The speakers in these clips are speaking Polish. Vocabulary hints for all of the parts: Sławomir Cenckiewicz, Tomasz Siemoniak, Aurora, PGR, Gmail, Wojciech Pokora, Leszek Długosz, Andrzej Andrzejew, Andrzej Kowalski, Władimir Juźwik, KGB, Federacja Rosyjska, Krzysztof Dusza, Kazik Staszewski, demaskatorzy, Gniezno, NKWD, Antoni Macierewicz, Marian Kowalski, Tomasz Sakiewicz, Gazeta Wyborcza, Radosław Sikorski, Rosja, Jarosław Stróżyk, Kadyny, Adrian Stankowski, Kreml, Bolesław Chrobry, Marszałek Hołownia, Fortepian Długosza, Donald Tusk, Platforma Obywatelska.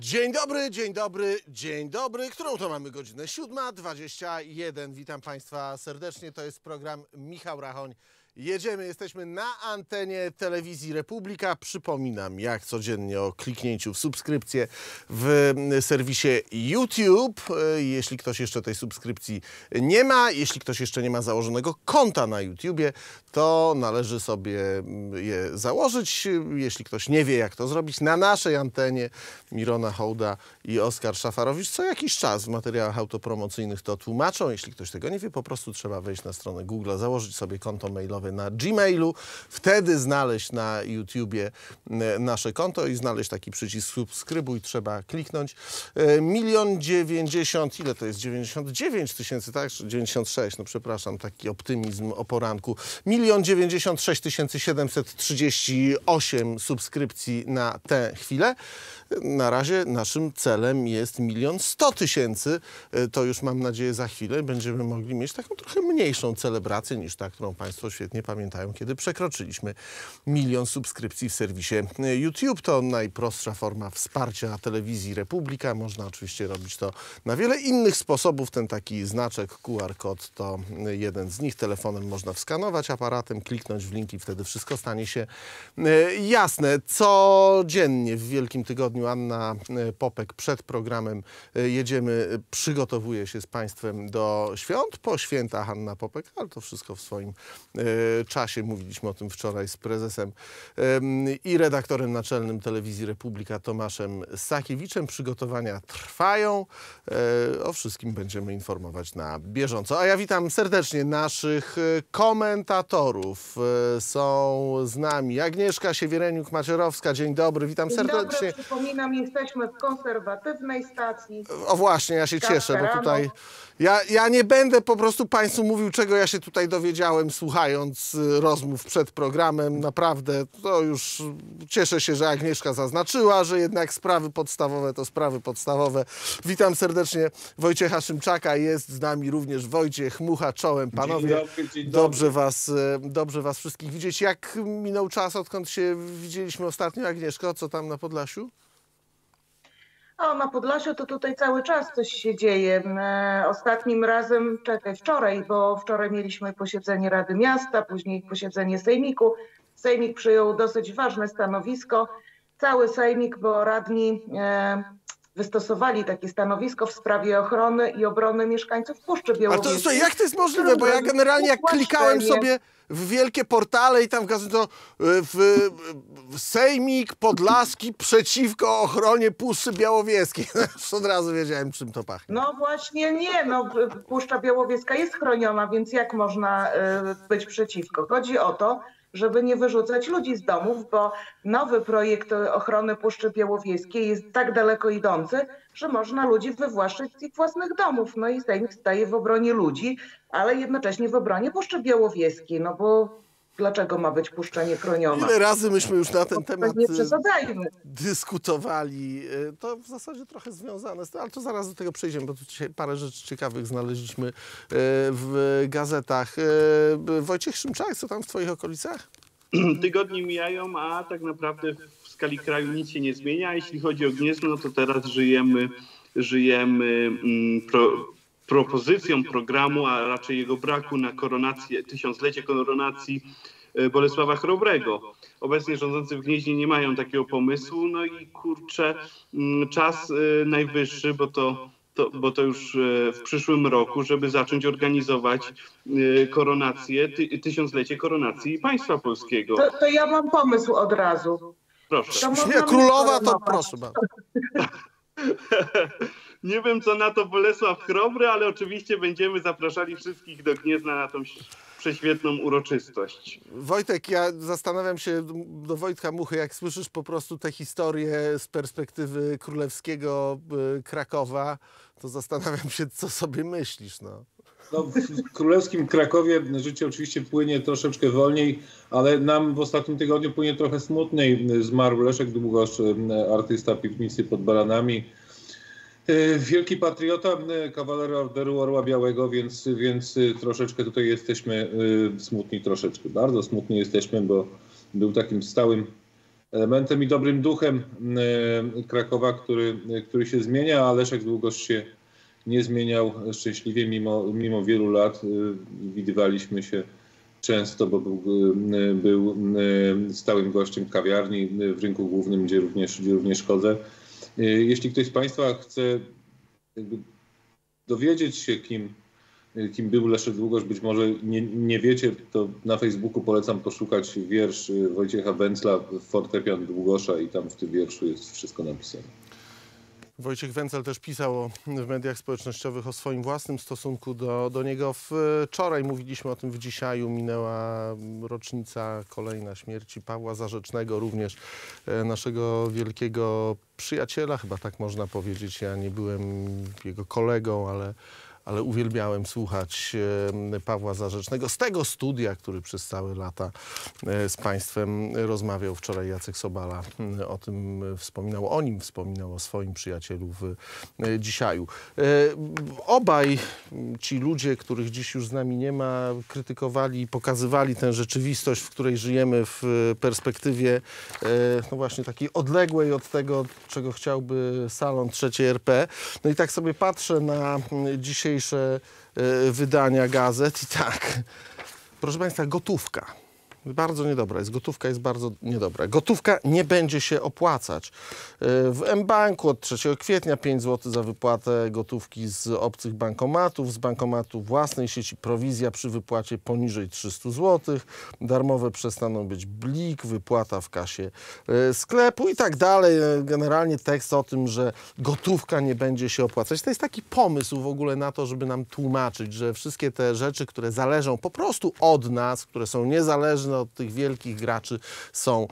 Dzień dobry, dzień dobry, dzień dobry. Którą to mamy godzinę? 7:21. Witam Państwa serdecznie. To jest program Michał Rachoń. Jedziemy, jesteśmy na antenie Telewizji Republika. Przypominam, jak codziennie, o kliknięciu w subskrypcję w serwisie YouTube. Jeśli ktoś jeszcze tej subskrypcji nie ma, jeśli ktoś jeszcze nie ma założonego konta na YouTubie, to należy sobie je założyć. Jeśli ktoś nie wie, jak to zrobić, na naszej antenie Mirona Hołda i Oskar Szafarowicz co jakiś czas w materiałach autopromocyjnych to tłumaczą. Jeśli ktoś tego nie wie, po prostu trzeba wejść na stronę Google, założyć sobie konto mailowe na Gmailu, wtedy znaleźć na YouTubie nasze konto i znaleźć taki przycisk subskrybuj, trzeba kliknąć. 1 090 000, ile to jest? 99 000, tak? 96, no przepraszam, taki optymizm o poranku. 1 096 738 subskrypcji na tę chwilę. Na razie naszym celem jest 1 100 000. To już, mam nadzieję, za chwilę będziemy mogli mieć taką trochę mniejszą celebrację niż ta, którą Państwo świetnie pamiętają, kiedy przekroczyliśmy 1 000 000 subskrypcji w serwisie YouTube. To najprostsza forma wsparcia Telewizji Republika. Można oczywiście robić to na wiele innych sposobów. Ten taki znaczek QR kod to jeden z nich. Telefonem można wskanować, aparatem kliknąć w linki, wtedy wszystko stanie się jasne. Codziennie w Wielkim Tygodniu Anna Popek przed programem Jedziemy przygotowuje się z Państwem do świąt. Po świętach Anna Popek, ale to wszystko w swoim czasie. Mówiliśmy o tym wczoraj z prezesem i redaktorem naczelnym Telewizji Republika Tomaszem Sakiewiczem. Przygotowania trwają. O wszystkim będziemy informować na bieżąco. A ja witam serdecznie naszych komentatorów. Są z nami Agnieszka Siewieruniuk-Maciorowska. Dzień dobry, witam serdecznie. Dzień dobry, przypominam, jesteśmy w konserwatywnej stacji. O właśnie, ja się cieszę, bo tutaj ja nie będę po prostu Państwu mówił, czego ja się tutaj dowiedziałem, słuchając rozmów przed programem. Naprawdę to już cieszę się, że Agnieszka zaznaczyła, że jednak sprawy podstawowe to sprawy podstawowe. Witam serdecznie Wojciecha Szymczaka. Jest z nami również Wojciech Mucha. Czołem, panowie. Dzień dobry, dzień dobry. Dobrze was wszystkich widzieć. Jak minął czas, odkąd się widzieliśmy ostatnio? Agnieszko, co tam na Podlasiu? O, na Podlasiu to tutaj cały czas coś się dzieje. Ostatnim razem, wczoraj, bo wczoraj mieliśmy posiedzenie Rady Miasta, później posiedzenie Sejmiku. Sejmik przyjął dosyć ważne stanowisko. Cały Sejmik, bo radni wystosowali takie stanowisko w sprawie ochrony i obrony mieszkańców Puszczy Białowieskiej. Ale to jak to jest możliwe? Bo ja generalnie jak klikałem sobie w wielkie portale i tam to w Sejmik Podlaski przeciwko ochronie Puszczy Białowieskiej. Od razu wiedziałem, czym to pachnie. No właśnie nie, no Puszcza Białowieska jest chroniona, więc jak można być przeciwko? Chodzi o to, żeby nie wyrzucać ludzi z domów, bo nowy projekt ochrony Puszczy Białowieskiej jest tak daleko idący, że można ludzi wywłaszczyć z ich własnych domów. No i Sejm staje w obronie ludzi, ale jednocześnie w obronie Puszczy Białowieskiej, no bo dlaczego ma być puszcza niechroniona? Ile razy myśmy już na ten temat dyskutowali. To w zasadzie trochę związane z tym, ale to zaraz do tego przejdziemy, bo tu dzisiaj parę rzeczy ciekawych znaleźliśmy w gazetach. Wojciech Szymczak, co tam w twoich okolicach? Tygodnie mijają, a tak naprawdę w skali kraju nic się nie zmienia. Jeśli chodzi o Gniezno, to teraz żyjemy propozycją programu, a raczej jego braku na koronację, tysiąclecie koronacji Bolesława Chrobrego. Obecnie rządzący w Gnieźnie nie mają takiego pomysłu, no i kurczę, czas najwyższy, bo to już w przyszłym roku, żeby zacząć organizować koronację, tysiąclecie koronacji państwa polskiego. To ja mam pomysł od razu. Proszę. Królowa, to proszę bardzo. Nie wiem, co na to Bolesław Chrobry, ale oczywiście będziemy zapraszali wszystkich do Gniezna na tą prześwietną uroczystość. Wojtek, ja zastanawiam się do Wojtka Muchy, jak słyszysz po prostu te historie z perspektywy królewskiego Krakowa, to zastanawiam się, co sobie myślisz, no. No, w królewskim Krakowie życie oczywiście płynie troszeczkę wolniej, ale nam w ostatnim tygodniu płynie trochę smutniej. Zmarł Leszek Długosz, artysta Piwnicy pod Baranami. Wielki patriota, kawaler Orderu Orła Białego, więc troszeczkę tutaj jesteśmy smutni, bardzo smutni jesteśmy, bo był takim stałym elementem i dobrym duchem Krakowa, który się zmienia, a Leszek Długosz się nie zmieniał szczęśliwie mimo wielu lat. Widywaliśmy się często, bo był stałym gościem kawiarni w Rynku Głównym, gdzie również chodzę. Jeśli ktoś z Państwa chce dowiedzieć się, kim był Leszek Długosz, być może nie wiecie, to na Facebooku polecam poszukać wiersz Wojciecha Węcla Fortepian Długosza i tam w tym wierszu jest wszystko napisane. Wojciech Węcel też pisał w mediach społecznościowych o swoim własnym stosunku do niego. Wczoraj mówiliśmy o tym w Dzisiaju. Minęła rocznica kolejna śmierci Pawła Zarzecznego, również naszego wielkiego przyjaciela, chyba tak można powiedzieć. Ja nie byłem jego kolegą, ale uwielbiałem słuchać Pawła Zarzecznego z tego studia, który przez całe lata z Państwem rozmawiał. Wczoraj Jacek Sobala o tym wspominał, o swoim przyjacielu w Dzisiaju. Obaj ci ludzie, których dziś już z nami nie ma, krytykowali i pokazywali tę rzeczywistość, w której żyjemy w perspektywie no właśnie takiej odległej od tego, czego chciałby salon III RP. No i tak sobie patrzę na dzisiejsze wydania gazet i tak, proszę Państwa, gotówka. Bardzo niedobra jest. Gotówka jest bardzo niedobra. Gotówka nie będzie się opłacać. W mBanku od 3 kwietnia 5 zł za wypłatę gotówki z obcych bankomatów, z bankomatu własnej sieci prowizja przy wypłacie poniżej 300 zł. Darmowe przestaną być blik, wypłata w kasie sklepu i tak dalej. Generalnie tekst o tym, że gotówka nie będzie się opłacać. To jest taki pomysł w ogóle na to, żeby nam tłumaczyć, że wszystkie te rzeczy, które zależą po prostu od nas, które są niezależne od tych wielkich graczy, są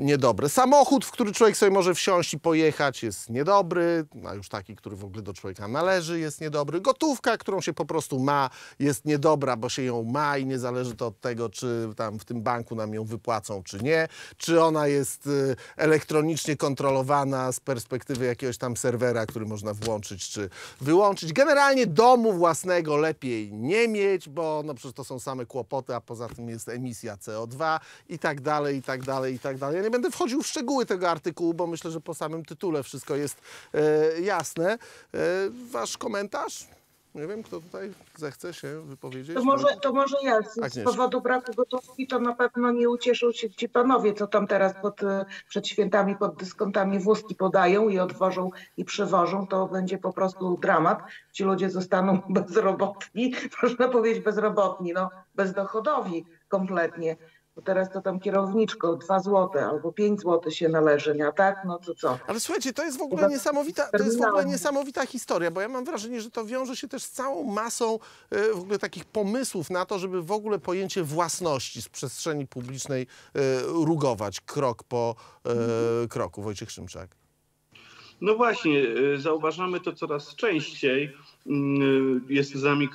niedobre. Samochód, w który człowiek sobie może wsiąść i pojechać, jest niedobry, a już taki, który w ogóle do człowieka należy, jest niedobry. Gotówka, którą się po prostu ma, jest niedobra, bo się ją ma i nie zależy to od tego, czy tam w tym banku nam ją wypłacą, czy nie. Czy ona jest elektronicznie kontrolowana z perspektywy jakiegoś tam serwera, który można włączyć czy wyłączyć. Generalnie domu własnego lepiej nie mieć, bo no przecież to są same kłopoty, a poza tym jest emisja CO2 i tak dalej, i tak dalej, i tak dalej. Ja nie będę wchodził w szczegóły tego artykułu, bo myślę, że po samym tytule wszystko jest jasne. Wasz komentarz? Nie wiem, kto tutaj zechce się wypowiedzieć. To może ja. Z powodu braku gotówki to na pewno nie ucieszą się ci panowie, co tam teraz przed świętami pod dyskontami wózki podają i odwożą i przywożą. To będzie po prostu dramat. Ci ludzie zostaną bezrobotni, można powiedzieć bezrobotni, no bezdochodowi kompletnie. Bo teraz to tam kierowniczko 2 zł albo 5 zł się należy, nie? A tak? No to co? Ale słuchajcie, to jest w ogóle niesamowita historia, bo ja mam wrażenie, że to wiąże się też z całą masą w ogóle takich pomysłów na to, żeby w ogóle pojęcie własności z przestrzeni publicznej rugować krok po kroku. Wojciech Szymczak. No właśnie, zauważamy to coraz częściej. Jest z nami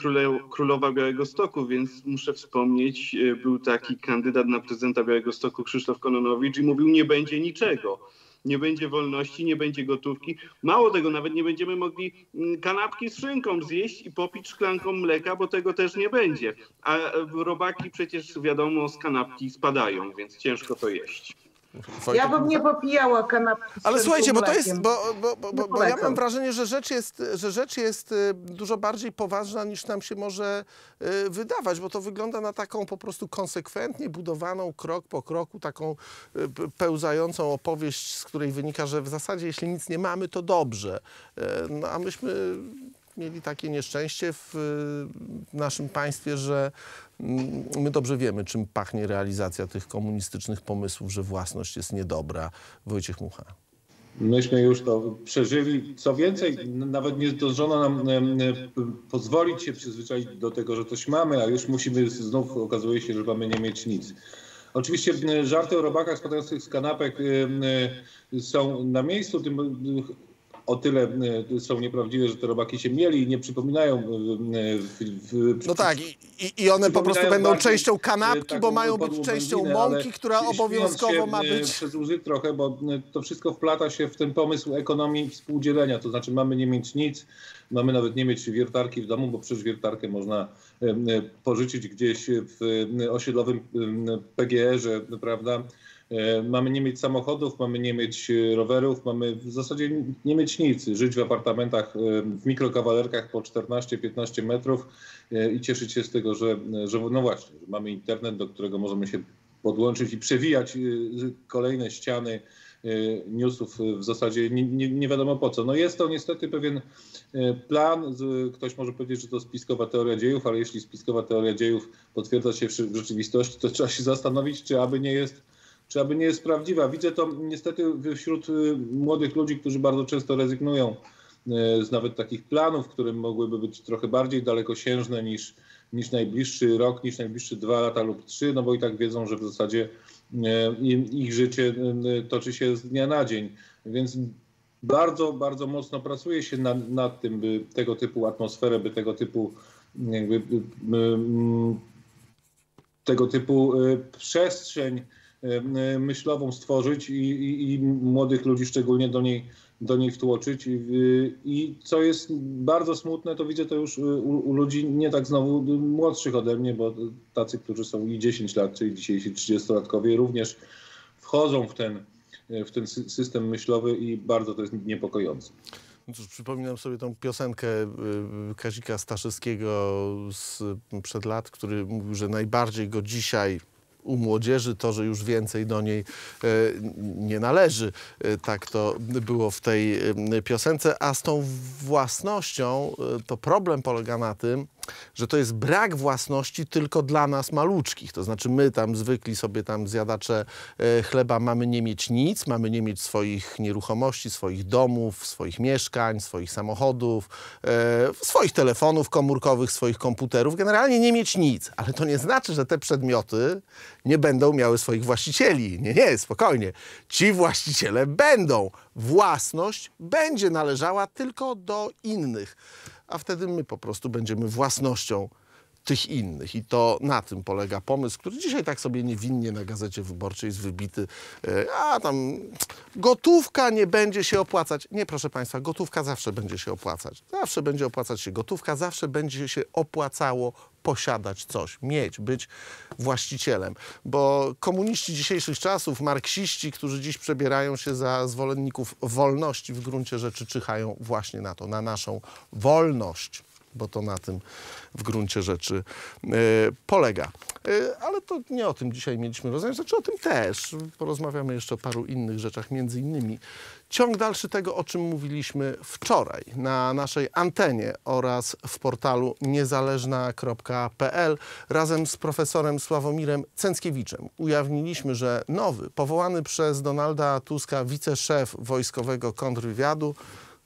królowa Białegostoku, więc muszę wspomnieć, był taki kandydat na prezydenta Białegostoku Krzysztof Kononowicz i mówił, nie będzie niczego. Nie będzie wolności, nie będzie gotówki. Mało tego, nawet nie będziemy mogli kanapki z szynką zjeść i popić szklanką mleka, bo tego też nie będzie. A robaki przecież wiadomo z kanapki spadają, więc ciężko to jeść. Ja bym nie popijała kanapki. Ale słuchajcie, bo to jest, bo ja mam wrażenie, że rzecz jest dużo bardziej poważna, niż nam się może wydawać, bo to wygląda na taką po prostu konsekwentnie budowaną krok po kroku, taką pełzającą opowieść, z której wynika, że w zasadzie jeśli nic nie mamy, to dobrze. No, a myśmy mieli takie nieszczęście w naszym państwie, że my dobrze wiemy, czym pachnie realizacja tych komunistycznych pomysłów, że własność jest niedobra. Wojciech Mucha. Myśmy już to przeżyli. Co więcej, nawet nie zdążono nam pozwolić się przyzwyczaić do tego, że coś mamy, a już musimy, znów okazuje się, że mamy nie mieć nic. Oczywiście żarty o robakach spadających z kanapek są na miejscu, tym o tyle są nieprawdziwe, że te robaki się mieli i nie przypominają. No tak, i one po prostu będą częścią kanapki, bo mają być częścią mąki, która obowiązkowo ma być. Przez łzy trochę, bo to wszystko wplata się w ten pomysł ekonomii współdzielenia. To znaczy mamy nie mieć nic, mamy nawet nie mieć wiertarki w domu, bo przecież wiertarkę można pożyczyć gdzieś w osiedlowym PGR-ze, prawda? Mamy nie mieć samochodów, mamy nie mieć rowerów, mamy w zasadzie nie mieć nic. Żyć w apartamentach, w mikrokawalerkach po 14-15 metrów i cieszyć się z tego, że no właśnie, że mamy internet, do którego możemy się podłączyć i przewijać kolejne ściany newsów w zasadzie nie wiadomo po co. No jest to niestety pewien plan. Ktoś może powiedzieć, że to spiskowa teoria dziejów, ale jeśli spiskowa teoria dziejów potwierdza się w rzeczywistości, to trzeba się zastanowić, czy aby nie jest prawdziwa. Widzę to niestety wśród młodych ludzi, którzy bardzo często rezygnują z nawet takich planów, które mogłyby być trochę bardziej dalekosiężne niż najbliższy rok, niż najbliższe 2 lata lub 3, no bo i tak wiedzą, że w zasadzie ich życie toczy się z dnia na dzień. Więc bardzo, bardzo mocno pracuje się nad tym, by tego typu atmosferę, by tego typu przestrzeń myślową stworzyć i młodych ludzi szczególnie do niej wtłoczyć. I co jest bardzo smutne, to widzę to już u ludzi nie tak znowu młodszych ode mnie, bo tacy, którzy są i 10 lat, czyli dzisiejsi 30-latkowie, również wchodzą w ten system myślowy i bardzo to jest niepokojące. No cóż, przypominam sobie tą piosenkę Kazika Staszewskiego sprzed lat, który mówił, że najbardziej go dzisiaj u młodzieży to, że już więcej do niej nie należy. Tak to było w tej piosence. A z tą własnością to problem polega na tym, że to jest brak własności tylko dla nas maluczkich. To znaczy my tam zwykli sobie tam zjadacze chleba mamy nie mieć nic, mamy nie mieć swoich nieruchomości, swoich domów, swoich mieszkań, swoich samochodów, swoich telefonów komórkowych, swoich komputerów. Generalnie nie mieć nic, ale to nie znaczy, że te przedmioty nie będą miały swoich właścicieli. Nie, nie, spokojnie. Ci właściciele będą. Własność będzie należała tylko do innych. A wtedy my po prostu będziemy własnością tych innych. I to na tym polega pomysł, który dzisiaj tak sobie niewinnie na Gazecie Wyborczej jest wybity. A tam gotówka nie będzie się opłacać. Nie, proszę Państwa, gotówka zawsze będzie się opłacać. Zawsze będzie opłacać się gotówka, zawsze będzie się opłacało posiadać coś, mieć, być właścicielem. Bo komuniści dzisiejszych czasów, marksiści, którzy dziś przebierają się za zwolenników wolności, w gruncie rzeczy czyhają właśnie na to, na naszą wolność. Bo to na tym w gruncie rzeczy polega. Ale to nie o tym dzisiaj mieliśmy rozmawiać, znaczy o tym też. Porozmawiamy jeszcze o paru innych rzeczach, między innymi ciąg dalszy tego, o czym mówiliśmy wczoraj na naszej antenie oraz w portalu niezależna.pl. Razem z profesorem Sławomirem Cenckiewiczem ujawniliśmy, że nowy, powołany przez Donalda Tuska wiceszef wojskowego kontrwywiadu,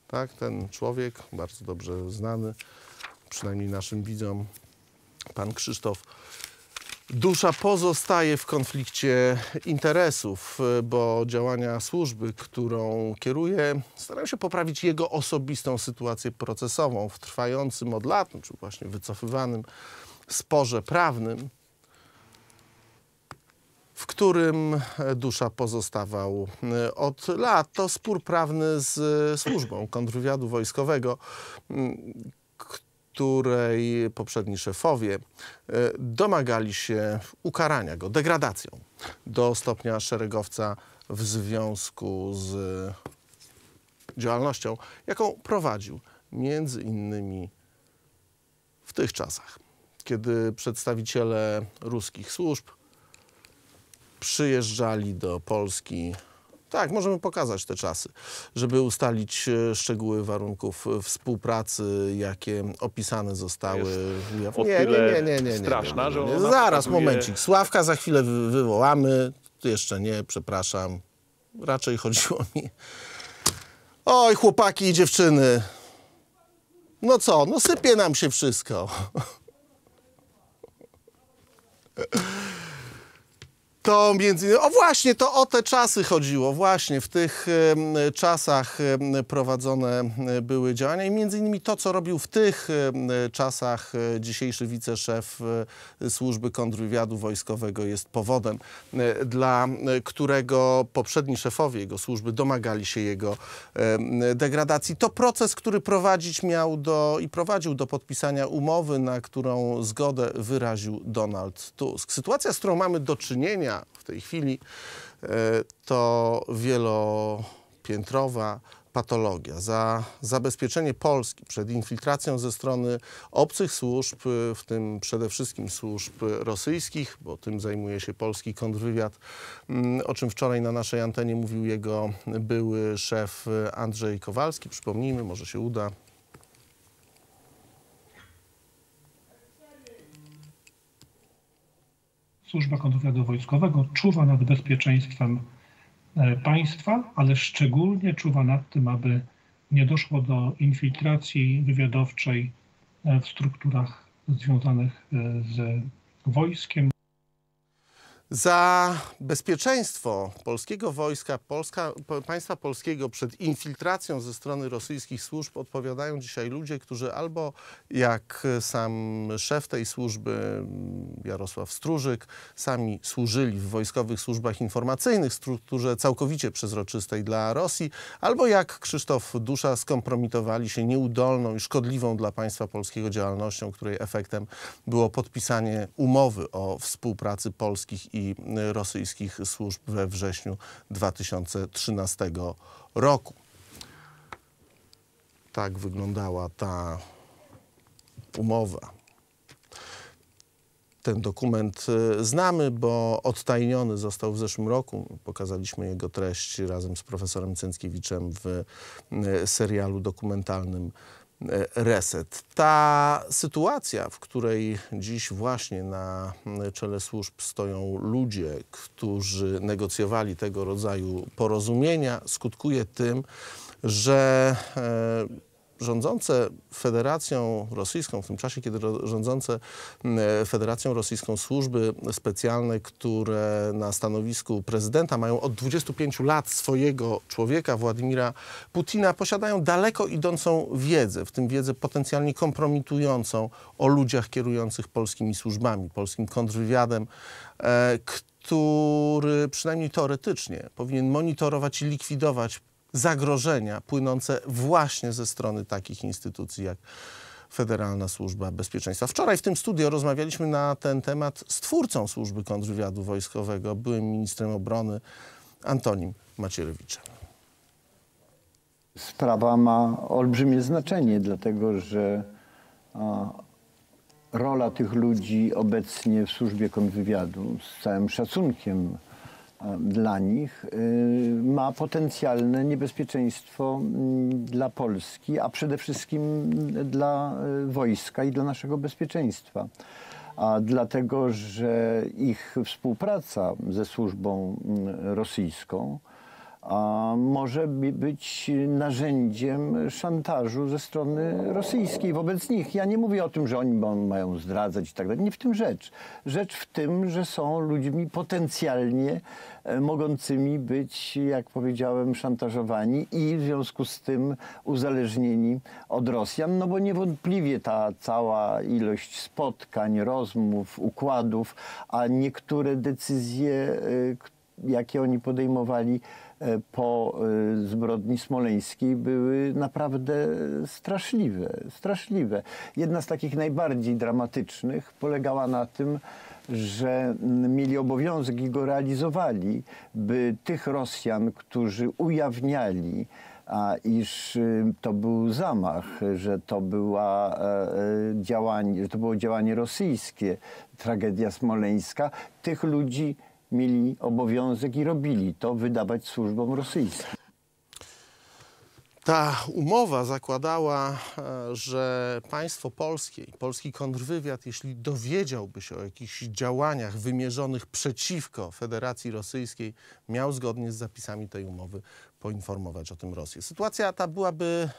tak, ten człowiek bardzo dobrze znany, przynajmniej naszym widzom, pan Krzysztof Dusza, pozostaje w konflikcie interesów, bo działania służby, którą kieruje, starają się poprawić jego osobistą sytuację procesową w trwającym od lat, czy właśnie wycofywanym sporze prawnym, w którym Dusza pozostawał od lat. To spór prawny z służbą kontrwywiadu wojskowego, której poprzedni szefowie domagali się ukarania go degradacją do stopnia szeregowca w związku z działalnością, jaką prowadził między innymi w tych czasach, kiedy przedstawiciele ruskich służb przyjeżdżali do Polski. Tak, możemy pokazać te czasy, żeby ustalić szczegóły warunków współpracy, jakie opisane zostały. Nie. Straszna, że ona zaraz, pokazuje... momencik. Sławka za chwilę wywołamy. Jeszcze nie, przepraszam. Raczej chodziło mi... Oj, chłopaki i dziewczyny. No co? No sypie nam się wszystko. To między innymi, o właśnie, to o te czasy chodziło, właśnie w tych czasach prowadzone były działania i między innymi to, co robił w tych czasach dzisiejszy wiceszef służby kontrwywiadu wojskowego, jest powodem, dla którego poprzedni szefowie jego służby domagali się jego degradacji. To proces, który prowadzić miał prowadził do podpisania umowy, na którą zgodę wyraził Donald Tusk. Sytuacja, z którą mamy do czynienia w tej chwili to wielopiętrowa patologia. Za zabezpieczenie Polski przed infiltracją ze strony obcych służb, w tym przede wszystkim służb rosyjskich, bo tym zajmuje się polski kontrwywiad, o czym wczoraj na naszej antenie mówił jego były szef Andrzej Kowalski. Przypomnijmy, może się uda. Służba Kontrwywiadu Wojskowego czuwa nad bezpieczeństwem państwa, ale szczególnie czuwa nad tym, aby nie doszło do infiltracji wywiadowczej w strukturach związanych z wojskiem. Za bezpieczeństwo polskiego wojska, państwa polskiego przed infiltracją ze strony rosyjskich służb odpowiadają dzisiaj ludzie, którzy albo, jak sam szef tej służby Jarosław Stróżyk, sami służyli w wojskowych służbach informacyjnych, strukturze całkowicie przezroczystej dla Rosji, albo jak Krzysztof Dusza skompromitowali się nieudolną i szkodliwą dla państwa polskiego działalnością, której efektem było podpisanie umowy o współpracy polskich i rosyjskich służb we wrześniu 2013 roku. Tak wyglądała ta umowa. Ten dokument znamy, bo odtajniony został w zeszłym roku. Pokazaliśmy jego treść razem z profesorem Cenckiewiczem w serialu dokumentalnym Reset. Ta sytuacja, w której dziś właśnie na czele służb stoją ludzie, którzy negocjowali tego rodzaju porozumienia, skutkuje tym, że rządzące Federacją Rosyjską, w tym czasie, kiedy rządzące Federacją Rosyjską służby specjalne, które na stanowisku prezydenta mają od 25 lat swojego człowieka, Władimira Putina, posiadają daleko idącą wiedzę, w tym wiedzę potencjalnie kompromitującą o ludziach kierujących polskimi służbami, polskim kontrwywiadem, który przynajmniej teoretycznie powinien monitorować i likwidować zagrożenia płynące właśnie ze strony takich instytucji jak Federalna Służba Bezpieczeństwa. Wczoraj w tym studio rozmawialiśmy na ten temat z twórcą Służby Kontrwywiadu Wojskowego, byłym ministrem obrony Antonim Macierewiczem. Sprawa ma olbrzymie znaczenie, dlatego że rola tych ludzi obecnie w Służbie Kontrwywiadu, z całym szacunkiem dla nich, ma potencjalne niebezpieczeństwo dla Polski, a przede wszystkim dla wojska i dla naszego bezpieczeństwa. A dlatego, że ich współpraca ze służbą rosyjską może być narzędziem szantażu ze strony rosyjskiej wobec nich. Ja nie mówię o tym, że oni mają zdradzać i tak dalej. Nie w tym rzecz. Rzecz w tym, że są ludźmi potencjalnie mogącymi być, jak powiedziałem, szantażowani i w związku z tym uzależnieni od Rosjan. No bo niewątpliwie ta cała ilość spotkań, rozmów, układów, a niektóre decyzje, jakie oni podejmowali po zbrodni smoleńskiej, były naprawdę straszliwe. Jedna z takich najbardziej dramatycznych polegała na tym, że mieli obowiązek i go realizowali, by tych Rosjan, którzy ujawniali, iż to był zamach, że to była działanie, że to było działanie rosyjskie, tragedia smoleńska, tych ludzi mieli obowiązek i robili to wydawać służbom rosyjskim. Ta umowa zakładała, że państwo polskie i polski kontrwywiad, jeśli dowiedziałby się o jakichś działaniach wymierzonych przeciwko Federacji Rosyjskiej, miał zgodnie z zapisami tej umowy poinformować o tym Rosję. Sytuacja ta byłaby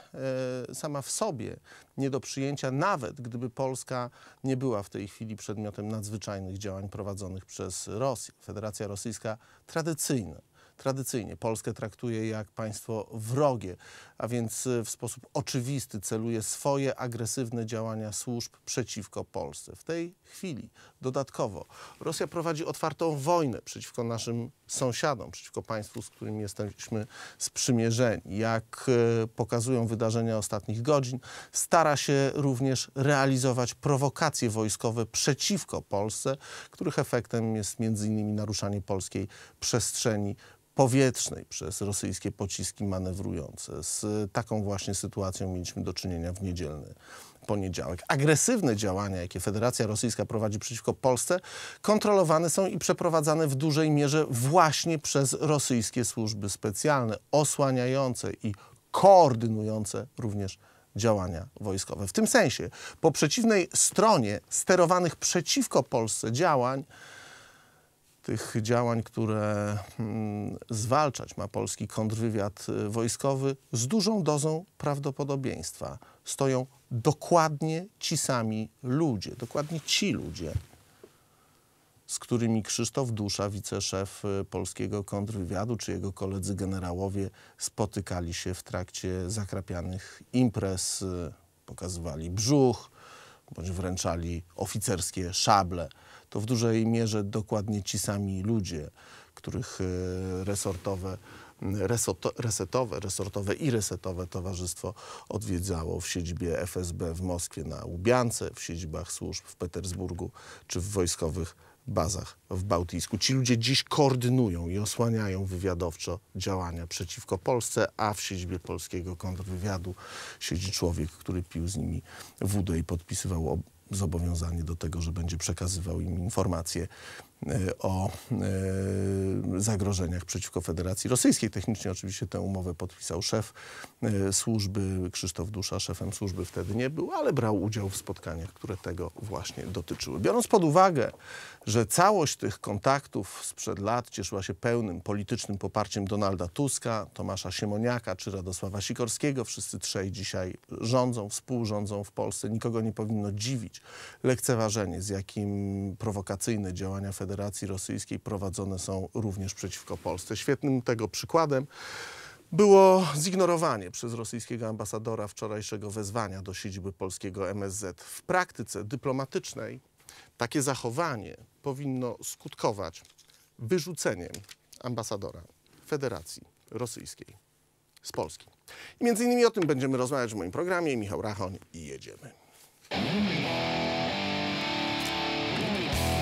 sama w sobie nie do przyjęcia, nawet gdyby Polska nie była w tej chwili przedmiotem nadzwyczajnych działań prowadzonych przez Rosję. Federacja Rosyjska tradycyjnie tradycyjnie Polskę traktuje jak państwo wrogie, a więc w sposób oczywisty celuje swoje agresywne działania służb przeciwko Polsce. W tej chwili dodatkowo Rosja prowadzi otwartą wojnę przeciwko naszym sąsiadom, przeciwko państwu, z którym jesteśmy sprzymierzeni. Jak pokazują wydarzenia ostatnich godzin, stara się również realizować prowokacje wojskowe przeciwko Polsce, których efektem jest m.in. naruszanie polskiej przestrzeni powietrznej przez rosyjskie pociski manewrujące. Z taką właśnie sytuacją mieliśmy do czynienia w niedzielny poniedziałek. Agresywne działania, jakie Federacja Rosyjska prowadzi przeciwko Polsce, kontrolowane są i przeprowadzane w dużej mierze właśnie przez rosyjskie służby specjalne, osłaniające i koordynujące również działania wojskowe. W tym sensie po przeciwnej stronie sterowanych przeciwko Polsce działań, tych działań, które zwalczać ma polski kontrwywiad wojskowy, z dużą dozą prawdopodobieństwa stoją dokładnie ci sami ludzie, dokładnie ci ludzie, z którymi Krzysztof Dusza, wiceszef polskiego kontrwywiadu, czy jego koledzy generałowie spotykali się w trakcie zakrapianych imprez, pokazywali brzuch, bądź wręczali oficerskie szable. To w dużej mierze dokładnie ci sami ludzie, których resetowe towarzystwo odwiedzało w siedzibie FSB w Moskwie na Łubiance, w siedzibach służb w Petersburgu czy w wojskowych bazach w Bałtyjsku. Ci ludzie dziś koordynują i osłaniają wywiadowczo działania przeciwko Polsce, a w siedzibie polskiego kontrwywiadu siedzi człowiek, który pił z nimi wódę i podpisywał zobowiązanie do tego, że będzie przekazywał im informacje o zagrożeniach przeciwko Federacji Rosyjskiej. Technicznie oczywiście tę umowę podpisał szef służby, Krzysztof Dusza szefem służby wtedy nie był, ale brał udział w spotkaniach, które tego właśnie dotyczyły. Biorąc pod uwagę, że całość tych kontaktów sprzed lat cieszyła się pełnym politycznym poparciem Donalda Tuska, Tomasza Siemoniaka czy Radosława Sikorskiego, wszyscy trzej dzisiaj rządzą, współrządzą w Polsce, nikogo nie powinno dziwić lekceważenie, z jakim prowokacyjne działania Federacji Rosyjskiej prowadzone są również przeciwko Polsce. Świetnym tego przykładem było zignorowanie przez rosyjskiego ambasadora wczorajszego wezwania do siedziby polskiego MSZ. W praktyce dyplomatycznej takie zachowanie powinno skutkować wyrzuceniem ambasadora Federacji Rosyjskiej z Polski. I między innymi o tym będziemy rozmawiać w moim programie. Michał Rachoń i jedziemy.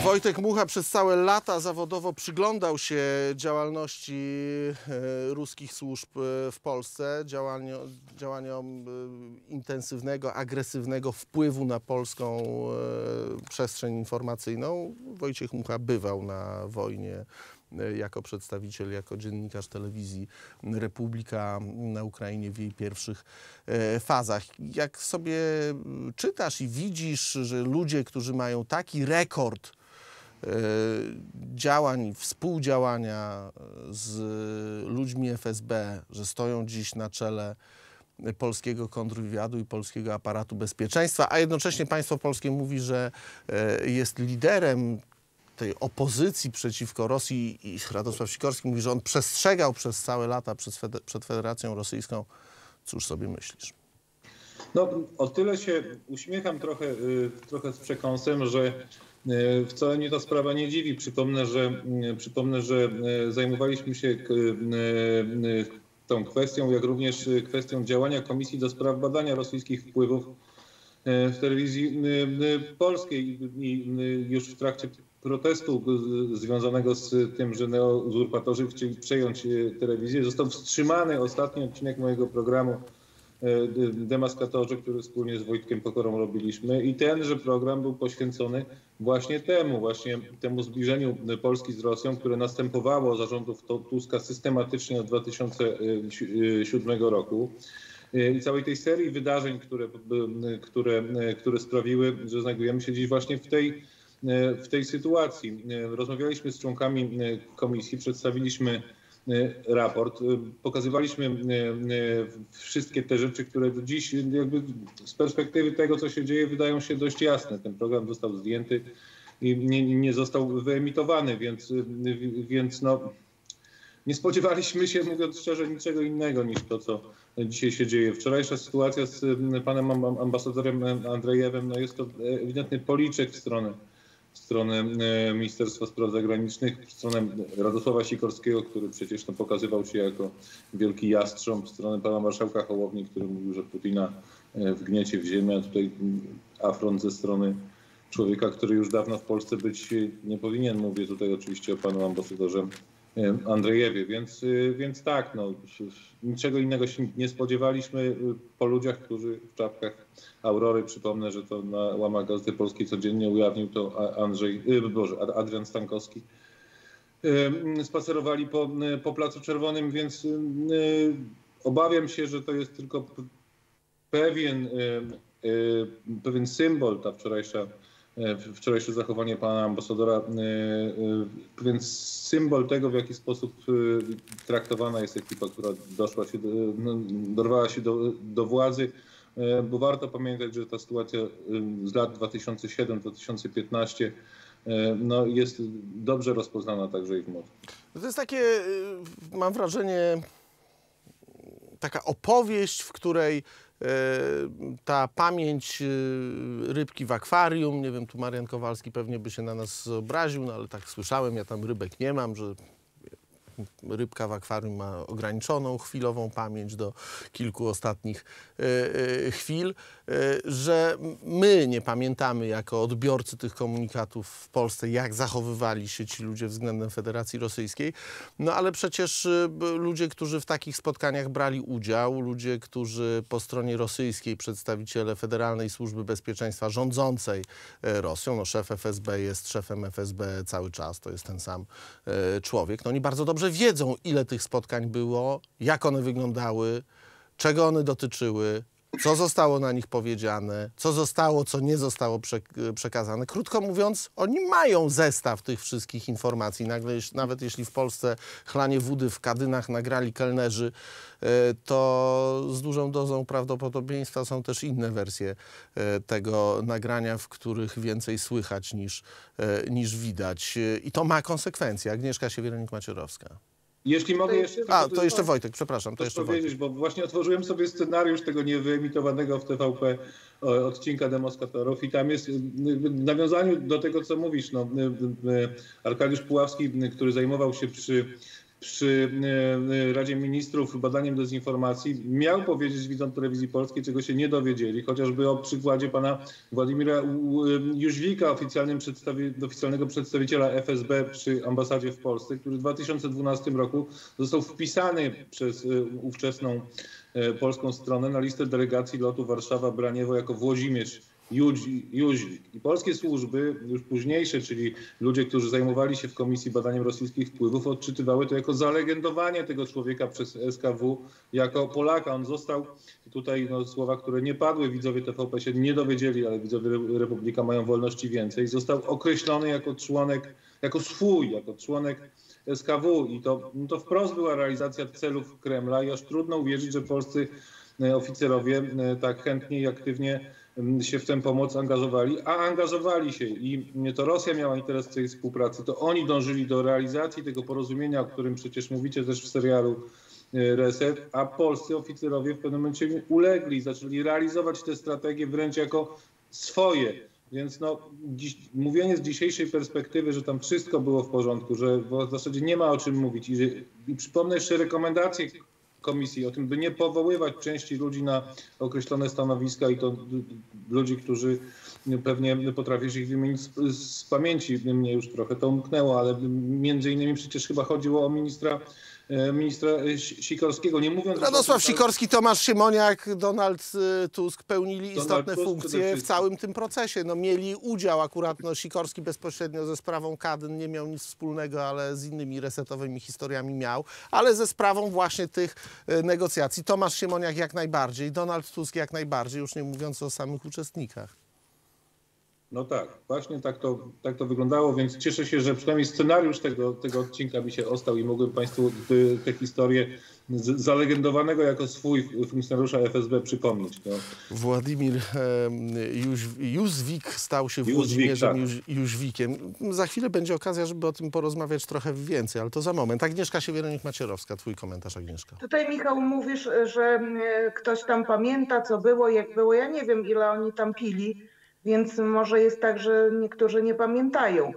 Wojciech Mucha przez całe lata zawodowo przyglądał się działalności ruskich służb w Polsce, działaniom intensywnego, agresywnego wpływu na polską przestrzeń informacyjną. Wojciech Mucha bywał na wojnie jako przedstawiciel, jako dziennikarz telewizji Republika na Ukrainie w jej pierwszych fazach. Jak sobie czytasz i widzisz, że ludzie, którzy mają taki rekord działań, współdziałania z ludźmi FSB, że stoją dziś na czele polskiego kontrwywiadu i polskiego aparatu bezpieczeństwa, a jednocześnie państwo polskie mówi, że jest liderem tej opozycji przeciwko Rosji i Radosław Sikorski mówi, że on przestrzegał przez całe lata przed Federacją Rosyjską. Cóż sobie myślisz? No, o tyle się uśmiecham trochę z przekąsem, że wcale mnie ta sprawa nie dziwi. Przypomnę, że zajmowaliśmy się tą kwestią, jak również kwestią działania Komisji do Spraw Badania Rosyjskich Wpływów w Telewizji Polskiej i już w trakcie protestu związanego z tym, że neouzurpatorzy chcieli przejąć telewizję. Został wstrzymany ostatni odcinek mojego programu Demaskatorzy, który wspólnie z Wojtkiem Pokorą robiliśmy. I tenże program był poświęcony właśnie temu zbliżeniu Polski z Rosją, które następowało zarządów Tuska systematycznie od 2007 roku. I całej tej serii wydarzeń, które sprawiły, że znajdujemy się dziś właśnie w tej sytuacji. Rozmawialiśmy z członkami komisji, przedstawiliśmy raport, pokazywaliśmy wszystkie te rzeczy, które dziś jakby z perspektywy tego, co się dzieje, wydają się dość jasne. Ten program został zdjęty i nie został wyemitowany, więc no, Nie spodziewaliśmy się, mówiąc szczerze, niczego innego niż to, co dzisiaj się dzieje. Wczorajsza sytuacja z panem ambasadorem Andrzejewem, no jest to ewidentny policzek w stronę Ministerstwa Spraw Zagranicznych, w stronę Radosława Sikorskiego, który przecież no, pokazywał się jako wielki jastrząb, w stronę pana marszałka Hołowni, który mówił, że Putina wgniecie w ziemię, a tutaj afront ze strony człowieka, który już dawno w Polsce być nie powinien. Mówię tutaj oczywiście o panu ambasadorze Andrzejewie, więc tak, no, niczego innego się nie spodziewaliśmy po ludziach, którzy w czapkach Aurory, przypomnę, że to na łamach Gazety Polskiej codziennie ujawnił to Adrian Stankowski, spacerowali po Placu Czerwonym, więc obawiam się, że to jest tylko pewien symbol, ta wczorajsze zachowanie pana ambasadora, pewien symbol tego, w jaki sposób traktowana jest ekipa, która dorwała się do władzy, bo warto pamiętać, że ta sytuacja z lat 2007-2015 no, jest dobrze rozpoznana także i w Moskwie. To jest takie, mam wrażenie, taka opowieść, w której ta pamięć rybki w akwarium, nie wiem, tu Marian Kowalski pewnie by się na nas obraził, no ale tak słyszałem, ja tam rybek nie mam, że rybka w akwarium ma ograniczoną chwilową pamięć do kilku ostatnich chwil, że my nie pamiętamy jako odbiorcy tych komunikatów w Polsce, jak zachowywali się ci ludzie względem Federacji Rosyjskiej. No ale przecież ludzie, którzy w takich spotkaniach brali udział, ludzie, którzy po stronie rosyjskiej, przedstawiciele Federalnej Służby Bezpieczeństwa rządzącej Rosją, no szef FSB jest szefem FSB cały czas, to jest ten sam człowiek, no oni bardzo dobrze wiedzą, ile tych spotkań było, jak one wyglądały, czego one dotyczyły, co zostało na nich powiedziane, co zostało, co nie zostało przekazane. Krótko mówiąc, oni mają zestaw tych wszystkich informacji. Nawet jeśli w Polsce chlanie wody w kadynach nagrali kelnerzy, to z dużą dozą prawdopodobieństwa są też inne wersje tego nagrania, w których więcej słychać niż widać. I to ma konsekwencje. Agnieszka Siewieruniuk-Maciorowska. Jeśli mogę jeszcze... to jeszcze Wojtek, przepraszam. To jeszcze powiedzieć, Wojtek. Bo właśnie otworzyłem sobie scenariusz tego niewyemitowanego w TVP odcinka Demoskatorów i tam jest w nawiązaniu do tego, co mówisz. No, Arkadiusz Puławski, który zajmował się przy Radzie Ministrów badaniem dezinformacji, miał powiedzieć widzom Telewizji Polskiej, czego się nie dowiedzieli, chociażby o przykładzie pana Władimira Juźwika, oficjalnego przedstawiciela FSB przy ambasadzie w Polsce, który w 2012 roku został wpisany przez ówczesną polską stronę na listę delegacji lotu Warszawa-Braniewo jako Włodzimierz Jóźwik. I polskie służby już późniejsze, czyli ludzie, którzy zajmowali się w komisji badaniem rosyjskich wpływów, odczytywały to jako zalegendowanie tego człowieka przez SKW jako Polaka. On został, tutaj no, słowa, które nie padły, widzowie TVP się nie dowiedzieli, ale widzowie Republika mają wolności więcej, został określony jako członek, jako członek SKW. I to wprost była realizacja celów Kremla i aż trudno uwierzyć, że polscy oficerowie tak chętnie i aktywnie się w tę pomoc angażowali, a angażowali się i to Rosja miała interes w tej współpracy, to oni dążyli do realizacji tego porozumienia, o którym przecież mówicie też w serialu Reset, a polscy oficerowie w pewnym momencie ulegli, zaczęli realizować te strategie wręcz jako swoje. Więc no, mówienie z dzisiejszej perspektywy, że tam wszystko było w porządku, że w zasadzie nie ma o czym mówić i przypomnę jeszcze rekomendacje Komisji o tym, by nie powoływać części ludzi na określone stanowiska i to ludzi, którzy pewnie potrafisz ich wymienić z pamięci. Mnie już trochę to umknęło, ale między innymi przecież chyba chodziło o ministra Sikorskiego. Nie mówiąc Radosław Sikorski, Tomasz Siemoniak, Donald Tusk pełnili istotne funkcje w całym tym procesie. No, mieli udział akurat, no, Sikorski bezpośrednio ze sprawą Kadyn nie miał nic wspólnego, ale z innymi resetowymi historiami miał, ale ze sprawą właśnie tych negocjacji. Tomasz Siemoniak jak najbardziej, Donald Tusk jak najbardziej, już nie mówiąc o samych uczestnikach. No tak, właśnie tak to wyglądało, więc cieszę się, że przynajmniej scenariusz tego odcinka mi się ostał i mogłem Państwu tę historię zalegendowanego jako swój funkcjonariusza FSB przypomnieć. No. Władimir Jóźwik stał się Włodzimierzem Jóźwikiem. Za chwilę będzie okazja, żeby o tym porozmawiać trochę więcej, ale to za moment. Agnieszka Siewieruniuk-Maciorowska, twój komentarz, Agnieszka. Tutaj, Michał, mówisz, że ktoś tam pamięta, co było, jak było. Ja nie wiem, ile oni tam pili. Więc może jest tak, że niektórzy nie pamiętają.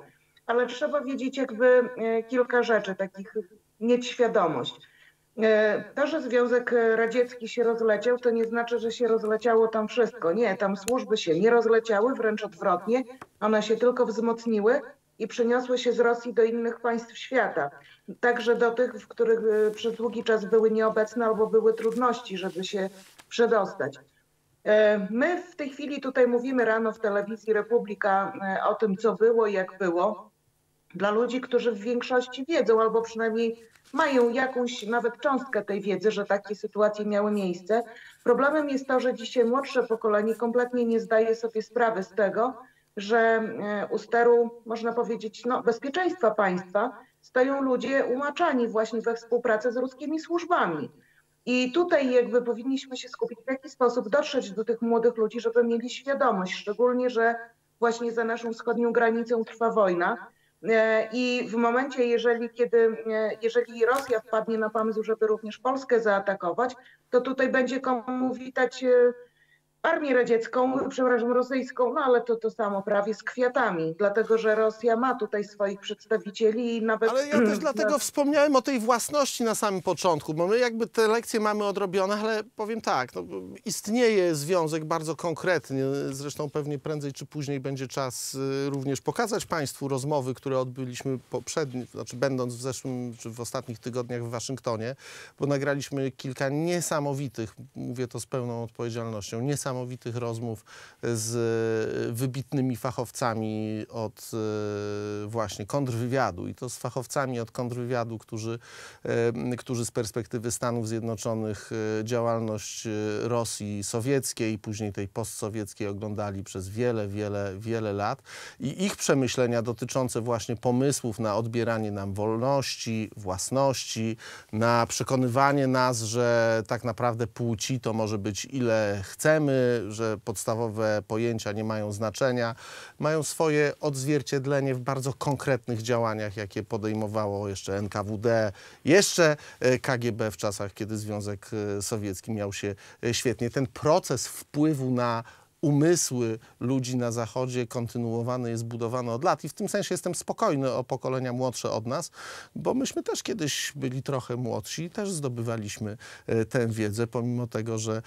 Ale trzeba wiedzieć jakby kilka rzeczy, takich mieć świadomość. To, że Związek Radziecki się rozleciał, to nie znaczy, że się rozleciało tam wszystko. Nie, tam służby się nie rozleciały, wręcz odwrotnie. One się tylko wzmocniły i przeniosły się z Rosji do innych państw świata. Także do tych, w których przez długi czas były nieobecne albo były trudności, żeby się przedostać. My w tej chwili tutaj mówimy rano w Telewizji Republika o tym, co było i jak było. Dla ludzi, którzy w większości wiedzą albo przynajmniej mają jakąś nawet cząstkę tej wiedzy, że takie sytuacje miały miejsce. Problemem jest to, że dzisiaj młodsze pokolenie kompletnie nie zdaje sobie sprawy z tego, że u steru, można powiedzieć, no, bezpieczeństwa państwa stoją ludzie umaczani właśnie we współpracy z ruskimi służbami. I tutaj jakby powinniśmy się skupić, w jaki sposób dotrzeć do tych młodych ludzi, żeby mieli świadomość, szczególnie, że właśnie za naszą wschodnią granicą trwa wojna i w momencie, jeżeli Rosja wpadnie na pomysł, żeby również Polskę zaatakować, to tutaj będzie komu witać armię radziecką, przepraszam, rosyjską, no ale to samo prawie z kwiatami, dlatego że Rosja ma tutaj swoich przedstawicieli i nawet... Ale ja też dlatego wspomniałem o tej własności na samym początku, bo my jakby te lekcje mamy odrobione, ale powiem tak, no, istnieje związek bardzo konkretny, zresztą pewnie prędzej czy później będzie czas również pokazać Państwu rozmowy, które odbyliśmy poprzednio, znaczy będąc w zeszłym czy w ostatnich tygodniach w Waszyngtonie, bo nagraliśmy kilka niesamowitych, mówię to z pełną odpowiedzialnością, niesamowitych rozmów z wybitnymi fachowcami od właśnie kontrwywiadu i to z fachowcami od kontrwywiadu, którzy z perspektywy Stanów Zjednoczonych działalność Rosji sowieckiej, później tej postsowieckiej oglądali przez wiele, wiele, wiele lat i ich przemyślenia dotyczące właśnie pomysłów na odbieranie nam wolności, własności, na przekonywanie nas, że tak naprawdę płci to może być ile chcemy, że podstawowe pojęcia nie mają znaczenia, mają swoje odzwierciedlenie w bardzo konkretnych działaniach, jakie podejmowało jeszcze NKWD, jeszcze KGB w czasach, kiedy Związek Sowiecki miał się świetnie. Ten proces wpływu na umysły ludzi na Zachodzie kontynuowane jest, budowane od lat i w tym sensie jestem spokojny o pokolenia młodsze od nas, bo myśmy też kiedyś byli trochę młodsi i też zdobywaliśmy tę wiedzę, pomimo tego, że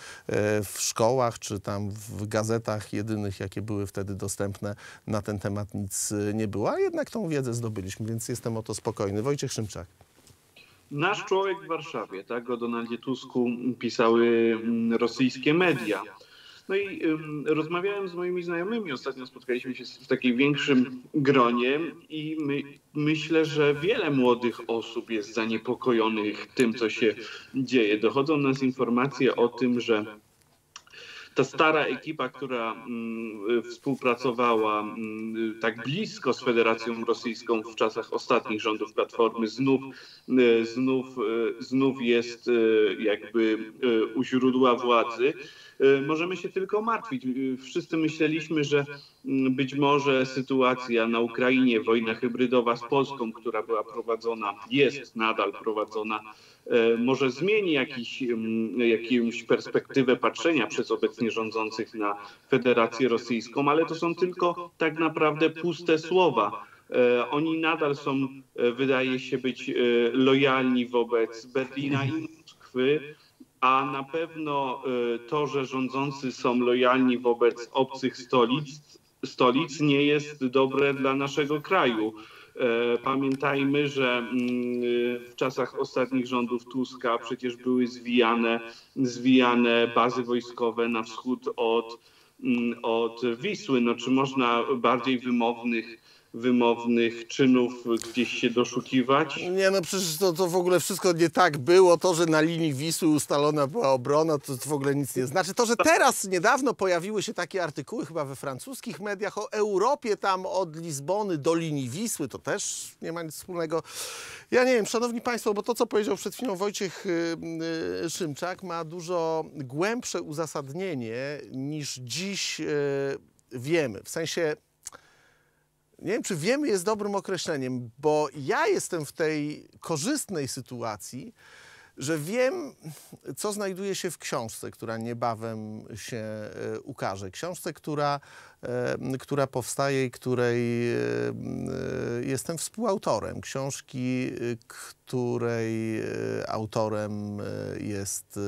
w szkołach czy tam w gazetach jedynych, jakie były wtedy dostępne, na ten temat nic nie było, a jednak tą wiedzę zdobyliśmy, więc jestem o to spokojny. Wojciech Szymczak. Nasz człowiek w Warszawie, tak o Donaldzie Tusku pisały rosyjskie media. No i rozmawiałem z moimi znajomymi, ostatnio spotkaliśmy się w takim większym gronie i myślę, że wiele młodych osób jest zaniepokojonych tym, co się dzieje. Dochodzą nas informacje o tym, że ta stara ekipa, która współpracowała tak blisko z Federacją Rosyjską w czasach ostatnich rządów Platformy, znów jest jakby u źródła władzy. Możemy się tylko martwić. Wszyscy myśleliśmy, że być może sytuacja na Ukrainie, wojna hybrydowa z Polską, która była prowadzona, jest nadal prowadzona, może zmieni jakąś perspektywę patrzenia przez obecnie rządzących na Federację Rosyjską, ale to są tylko tak naprawdę puste słowa. Oni nadal są, wydaje się być, lojalni wobec Berlina i Moskwy, a na pewno to, że rządzący są lojalni wobec obcych stolic, nie jest dobre dla naszego kraju. Pamiętajmy, że w czasach ostatnich rządów Tuska przecież były zwijane bazy wojskowe na wschód od Wisły. No, czy można bardziej wymownych wymownych czynów gdzieś się doszukiwać? Nie, no przecież to w ogóle wszystko nie tak było. To, że na linii Wisły ustalona była obrona, to w ogóle nic nie znaczy. To, że teraz niedawno pojawiły się takie artykuły chyba we francuskich mediach o Europie tam od Lizbony do linii Wisły, to też nie ma nic wspólnego. Ja nie wiem, szanowni państwo, bo to, co powiedział przed chwilą Wojciech Szymczak, ma dużo głębsze uzasadnienie niż dziś wiemy. W sensie nie wiem, czy wiemy jest dobrym określeniem, bo ja jestem w tej korzystnej sytuacji, że wiem, co znajduje się w książce, która niebawem się ukaże. Książce, która powstaje i której jestem współautorem. Książki, której autorem jest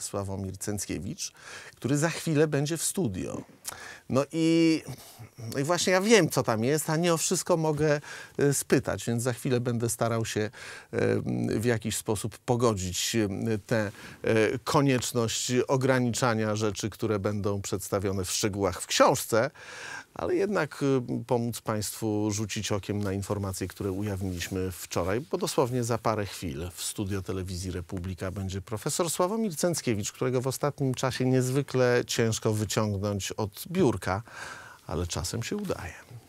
Sławomir Cenckiewicz, który za chwilę będzie w studio. No i właśnie ja wiem, co tam jest, a nie o wszystko mogę spytać, więc za chwilę będę starał się w jakiś sposób pogodzić tę konieczność ograniczania rzeczy, które będą przedstawione w szczegółach w książce, ale jednak pomóc państwu rzucić okiem na informacje, które ujawniliśmy wczoraj, bo dosłownie za parę chwil w studio Telewizji Republika będzie profesor Sławomir Cenckiewicz, którego w ostatnim czasie niezwykle ciężko wyciągnąć od biurka, ale czasem się udaje.